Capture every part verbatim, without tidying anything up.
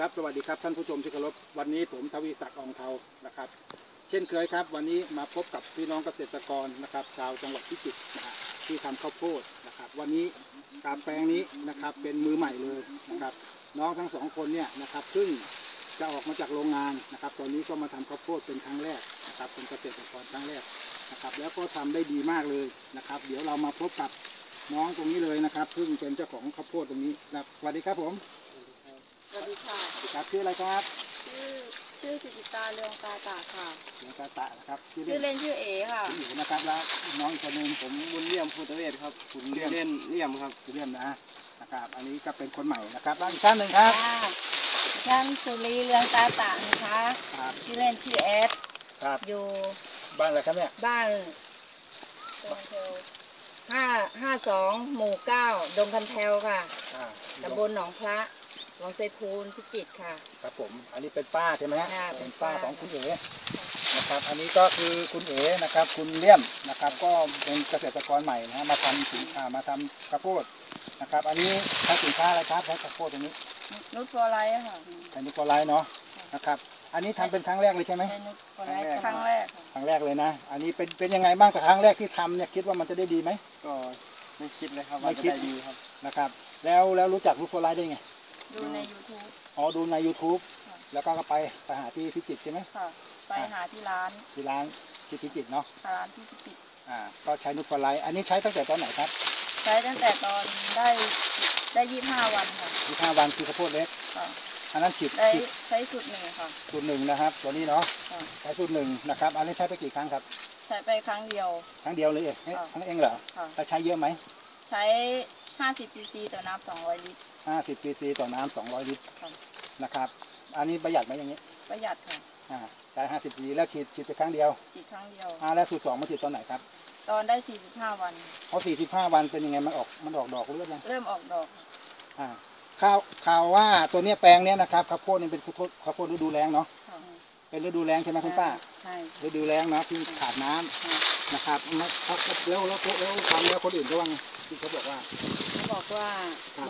ครับสวัสดีครับท่านผู้ชมที่เคารพวันนี้ผมทวีศักดิ์ อ่องเทานะครับเช่นเคยครับวันนี้มาพบกับพี่น้องเกษตรกรนะครับชาวจังหวัดพิจิตรนะครับที่ทำข้าวโพดนะครับวันนี้ตามแปลงนี้นะครับเป็นมือใหม่เลยนะครับน้องทั้งสองคนเนี่ยนะครับซึ่งจะออกมาจากโรงงานนะครับตอนนี้ก็มาทำข้าวโพดเป็นครั้งแรกนะครับเป็นเกษตรกรครั้งแรกนะครับแล้วก็ทำได้ดีมากเลยนะครับเดี๋ยวเรามาพบกับน้องตรงนี้เลยนะครับซึ่งเป็นเจ้าของข้าวโพดตรงนี้นะสวัสดีครับผมสวัสดีค่ะครับชื่ออะไรครับชื่อชื่อจิติตาเรืองกาตะค่ะเรืองกาตะนะครับชื่อเล่นชื่อเอค่ะชื่อเอนะครับแล้วน้องคนนึงผมบุญเลี่ยมภูตเวชครับบุญเลี่ยมเลี่ยมครับบุญเลี่ยมนะนะครับอันนี้ก็เป็นคนใหม่นะครับแล้วอีกท่านหนึ่งครับท่านสุรีเรืองกาตะนะคะชื่อเล่นชื่อเอสครับอยู่บ้านอะไรครับเนี่ยบ้านห้าห้าสองหมู่เก้าดงคำแถวค่ะตำบลหนองพระหนองไซพูนพิจิตรค่ะครับผมอันนี้เป็นป้าใช่ไหมฮะเป็นป้าของคุณเอ๋นะครับอันนี้ก็คือคุณเอ๋นะครับคุณเลี่ยมนะครับก็เป็นเกษตรกรใหม่นะมาทำสินค้ามาทำข้าวโพดนะครับอันนี้ใช้สินค้าอะไรครับใช้ข้าวโพดตรงนี้นุชฟอร์ไลท์ค่ะอันนี้ฟอร์ไลท์เนาะนะครับอันนี้ทำเป็นครั้งแรกเลยใช่ไหมครั้งแรกครั้งแรกครั้งแรกเลยนะอันนี้เป็นเป็นยังไงบ้างแต่ครั้งแรกที่ทำเนี่ยคิดว่ามันจะได้ดีไหมก็ไม่คิดเลยครับไม่คิดดีครับนะครับแล้วแล้วรู้จักนุชฟอร์ไลท์ได้ไงดูใน ยูทูบ อ๋อดูใน ยูทูบ แล้วก็ไปไปหาที่พิจิตรใช่ไหมค่ะไปหาที่ร้านที่ร้านที่พิจิตรเนาะร้านที่พิจิตรอ่าก็ใช้นุชฟอร์ไลท์อันนี้ใช้ตั้งแต่ตอนไหนครับใช้ตั้งแต่ตอนได้ได้ยี่สิบห้าวันค่ะยี่สิบห้าวันคือข้าวโพดเล็กอันนั้นฉีดใช้สูตรหนึ่งค่ะสูตรหนึ่งนะครับตัวนี้เนาะใช้สูตรหนึ่งนะครับอันนี้ใช้ไปกี่ครั้งครับใช้ไปครั้งเดียวครั้งเดียวเลยเองครั้งเองเหรอแล้วใช้เยอะไหมใช้ห้าสิบซีซีต่อน้ำสองร้อยลิตรห้าสิบซีซีต่อน้ำสองร้อยลิตรนะครับอันนี้ประหยัดไหมอย่างนี้ประหยัดค่ะอ่าใช้ห้าสิบซีซีแล้วฉีดฉีดไปครั้งเดียวฉีดครั้งเดียวอ่าแล้วสูตรสองมาฉีดตอนไหนครับตอนได้สี่สิบห้าวันเพราะสี่สิบห้าวันเป็นยังไงมันออกมันออกดอกเรื่อยๆเริ่มออกดอกอ่าข่าวข่าวว่าตัวนี้แปลงเนี้ยนะครับข้าวโพดนี่เป็นข้าวโพดฤดูแล้งเนาะเป็นฤดูแล้งใช่ไหมคุณป้าใช่ฤดูแล้งนะที่ขาดน้ำนะครับแล้วแล้วแล้วทำแล้วคนอื่นก็ว่าที่เขาบอกว่าเขาบอกว่า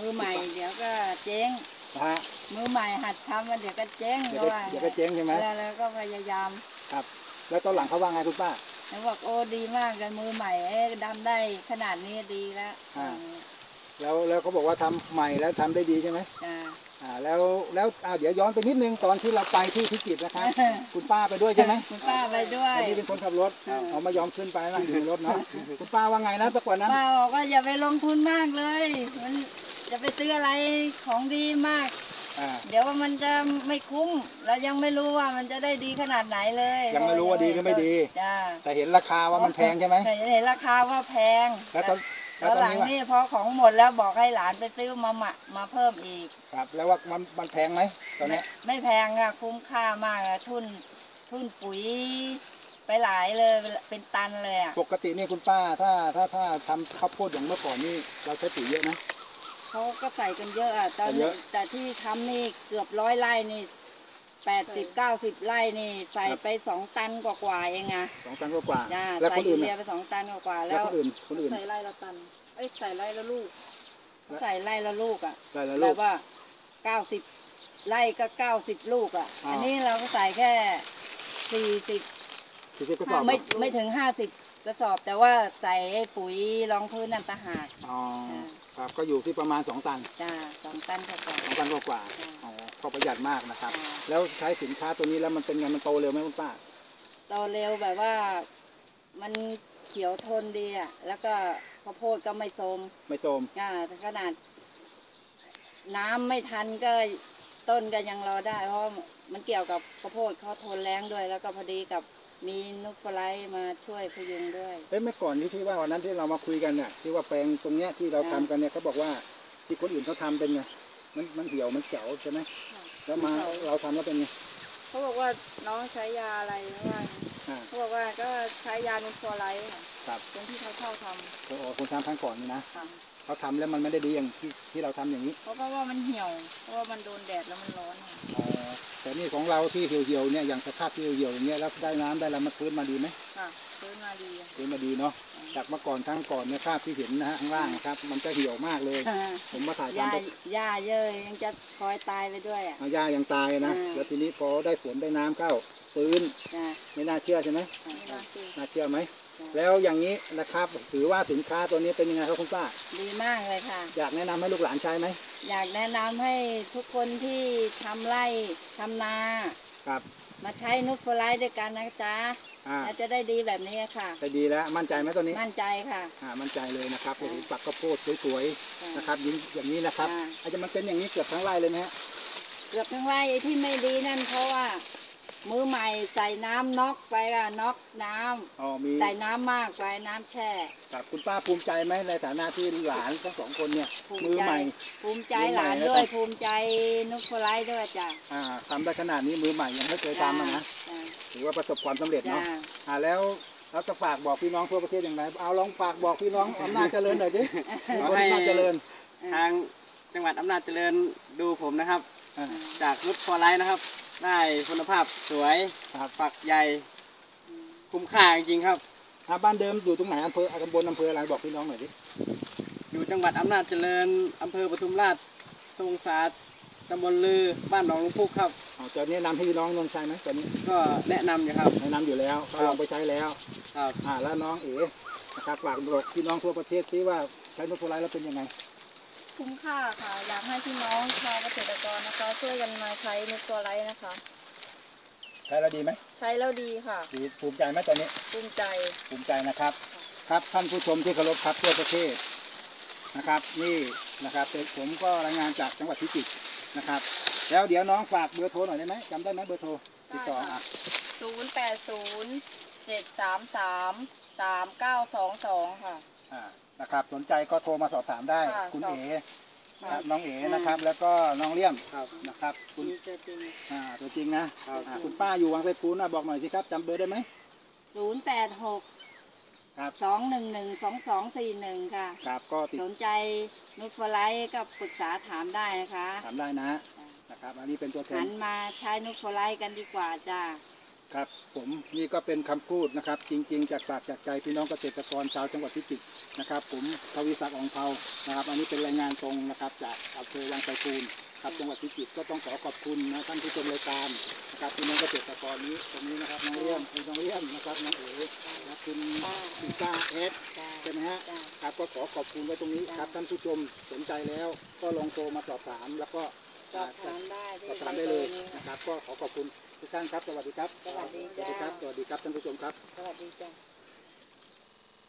มือใหม่เดี๋ยวก็เจ๊งมือใหม่หัดทำมันเดี๋ยวก็เจ๊งเดี๋ยวเดี๋ยวก็เจ๊งใช่ไหมแล้วก็พยายามครับแล้วตอนหลังเขาว่าไงคุณป้าเขาบอกโอ้ดีมากเลยมือใหม่ดำได้ขนาดนี้ดีแล้วแล้วแล้วเขาบอกว่าทำใหม่แล้วทำได้ดีใช่ไหมอ่าแล้วแล้วเอาเดี๋ยวย้อนไปนิดนึงตอนที่เราไปที่พิจิตรนะครับคุณป้าไปด้วยใช่ไหมคุณป้าไปด้วยอันนี้เป็นคนขับรถเขามายอมขึ้นไปนั่งอยู่รถนะคุณป้าว่าไงนะประกวดนั้นป้าบอกว่าอย่าไปลงทุนมากเลยมันจะไปซื้ออะไรของดีมากเดี๋ยวว่ามันจะไม่คุ้มเรายังไม่รู้ว่ามันจะได้ดีขนาดไหนเลยยังไม่รู้ว่าดีหรือไม่ดีแต่เห็นราคาว่ามันแพงใช่ไหมเห็นราคาว่าแพงแล้วตอนแล้วหลังนี่พอของหมดแล้วบอกให้หลานไปซื้อมาหมักมาเพิ่มอีกครับแล้วว่ามันมันแพงไหมตอนนี้ไม่แพงค่ะคุ้มค่ามากทุนทุนปุ๋ยไปหลายเลยเป็นตันเลยปกตินี่คุณป้าถ้าถ้าถ้าทำข้าวโพดอย่างเมื่อก่อนนี่เราใช้ปุ๋ยเยอะไหมเขาก็ใส่กันเยอะอ่ะตอนนี้แต่ที่ทำนี่เกือบร้อยไร่นี่แปดสิบเก้าสิบไร่นี่ใส่ไปสองตันกว่าๆเองไงสองตันกว่าๆแล้วคนอื่นเนี่ยไปสองตันกว่าๆแล้วคนอื่นคนอื่นใส่ไร่ละตันไอ้ใส่ไร่ละลูกใส่ไร่ละลูกอ่ะแล้วว่าเก้าสิบไร่ก็เก้าสิบลูกอ่ะอันนี้เราก็ใส่แค่สี่สิบไม่ไม่ถึงห้าสิบกระสอบแต่ว่าใส่ปุ๋ยรองพื้นนั่นตะหากอ๋อครับก็อยู่ที่ประมาณสองตันจ้าสองตันกว่าสองตันกว่าอ๋อก็ประหยัดมากนะครับแล้วใช้สินค้าตัวนี้แล้วมันเป็นไงมันโตเร็วไหมคุณป้าโตเร็วแบบว่ามันเขียวทนดีอ่ะแล้วก็ข้าวโพดก็ไม่โทมไม่โทมอ่าขนาดน้ำไม่ทันก็ต้นก็ยังรอได้เพราะมันเกี่ยวกับข้าวโพดเขาทนแรงด้วยแล้วก็พอดีกับมีนุชฟอร์ไลท์มาช่วยพยุงด้วยเอ้ยเมื่อก่อนที่ที่ว่าวันนั้นที่เรามาคุยกันเนี่ยที่ว่าแปลงตรงเนี้ยที่เราทำกันเนี่ยเขาบอกว่าที่คนอื่นเขาทาเป็นไงมันมันเหี่ยวมันเฉาใช่ไหมแล้วมาเราทำแล้วเป็นไงเขาบอกว่าน้องใช้ยาอะไรนะว่าเขาบอกว่าก็ใช้ยานุชฟอร์ไลท์ครับเป็นที่เขาเช่าทำโอ้โหคนทำครั้งก่อนนี่นะเขาทำแล้วมันไม่ได้ดีอย่างที่ที่เราทำอย่างนี้เพราะว่ามันเหี่ยวเพราะว่ามันโดนแดดแล้วมันร้อน แต่นี่ของเราที่เหี่ยวๆเนี่ยอย่างสภาพที่เหี่ยวๆอย่างเงี้ยแล้วได้น้ำได้แล้วมันฟื้นมาดีไหมค่ะฟื้นมาดีฟื้นมาดีเนาะจากเมื่อก่อนทั้งก่อนเนี่ยภาพที่เห็นนะฮะข้างล่างครับมันจะเหี่ยวมากเลยผมมาถ่ายตามหญ้าเยอะยังจะคอยตายไปด้วยอ่ะหญ้ายังตายนะแล้วทีนี้พอได้ฝนได้น้ำเข้าฟื้นไม่น่าเชื่อใช่ไหมน่าเชื่อไหมแล้วอย่างนี้นะครับถือว่าสินค้าตัวนี้เป็นยังไงครับคุณป้าดีมากเลยค่ะอยากแนะนำให้ลูกหลานใช้ไหมอยากแนะนำให้ทุกคนที่ทำไร่ทำนาครับมาใช้นุชโฟไลท์ด้วยกันนะจ๊ะแล้วจะได้ดีแบบนี้ค่ะจะดีแล้วมั่นใจไหมตัวนี้มั่นใจค่ะอ่ามั่นใจเลยนะครับโอ้โหปักข้าวโพดสวยๆนะครับยิ้มอย่างนี้นะครับอาจจะมันเป็นอย่างนี้เกือบทั้งไร่เลยไหมฮะเกือบทั้งไร่ที่ไม่ดีนั่นเพราะว่ามือใหม่ใส่น้ำน็อกไปล่ะน็อกน้ำใส่น้ำมากไปน้ำแช่ครับคุณป้าภูมิใจไหมในฐานะที่หลานทั้งสองคนเนี่ยมือใหม่ภูมิใจหลานด้วยภูมิใจนุชโฟไลท์ด้วยจ้ะอ่าทำได้ขนาดนี้มือใหม่ยังไม่เคยทำนะถือว่าประสบความสำเร็จเนาะอ่าแล้วเราจะฝากบอกพี่น้องทั่วประเทศอย่างไรเอาลองฝากบอกพี่น้องอำนาจเจริญหน่อยดิอำนาจเจริญทางจังหวัดอำนาจเจริญดูผมนะครับจากนุชโฟไลท์นะครับได้คุณภาพสวยฝักใหญ่คุ้มค่าจริงครับบ้านเดิมอยู่ตรงไหนอำเภอตำบลอำเภออะไรบอกพี่น้องหน่อยดิอยู่จังหวัดอำนาจเจริญอำเภอปทุมราชสงขลาตำบลลือบ้านหนองลุงพุกครับอ๋อจะแนะนำให้พี่น้องนนท์ใช้ไหมตอนนี้ก็แนะนำอยู่ครับแนะนำอยู่แล้วก็ลองไปใช้แล้วครับอ่าแล้วน้องเอ๋นะครับฝากบอกพี่น้องทั่วประเทศที่ว่าใช้นุชโฟไลท์แล้วเป็นยังไงคุ้มค่าค่ะอยากให้พี่น้องชาวเกษตรกรนะคะช่วยกันมาใช้นุชโฟไลท์นะคะใช้แล้วดีไหมใช้แล้วดีค่ะดีภูมิใจไหมตอนนี้ภูมิใจภูมิใจนะครับครับท่านผู้ชมที่เคารพครับทั่วประเทศนะครับนี่นะครับผมก็รายงานจากจังหวัดพิจิตรนะครับแล้วเดี๋ยวน้องฝากเบอร์โทรหน่อยได้ไหมจำได้ไหมเบอร์โทรติดต่ออ่ะศูนย์แปดศูนย์เจ็ดสามสามสามเก้าสองสองค่ะอ่านะครับสนใจก็โทรมาสอบถามได้คุณเอ๋น้องเอ๋นะครับแล้วก็น้องเลี่ยมนะครับคุณตัวจริงอ่าตัวจริงนะคุณป้าอยู่วังไซปูนนะบอกหน่อยสิครับจำเบอร์ได้ไหมศูนย์แปดหกครับสองหนึ่งหนึ่งสองสองสี่หนึ่งค่ะครับก็สนใจนุชโฟไลท์ก็ปรึกษาถามได้นะคะถามได้นะนะครับอันนี้เป็นตัวแทนหันมาใช้นุชโฟไลท์กันดีกว่าจ้าครับผมนี่ก็เป็นคำพูดนะครับจริงๆจากปากจากใจพี่น้องเกษตรกรชาวจังหวัดพิจิตรนะครับผมทวีศักดิ์อ่องเภานะครับอันนี้เป็นรายงานตรงนะครับจากอำเภอวังไซปูนครับจังหวัดพิจิตรก็ต้องขอขอบคุณนะท่านผู้ชมรายการนะครับพี่น้องเกษตรกรนี้ตรงนี้นะครับน้องเลี่ยมน้องเลี่ยมนะครับน้องเอ๋และคุณคุณป้าเอสใช่ไหมฮะครับก็ขอขอบคุณไว้ตรงนี้ครับท่านผู้ชมสนใจแล้วก็ลองโทรมาสอบถามแล้วก็สอบถามได้สอบถามได้เลยนะครับก็ขอขอบคุณทุกท่านครับสวัสดีครับสวัสดีครับสวัสดีครับท่านผู้ชมครับสวัสดีจ้ะ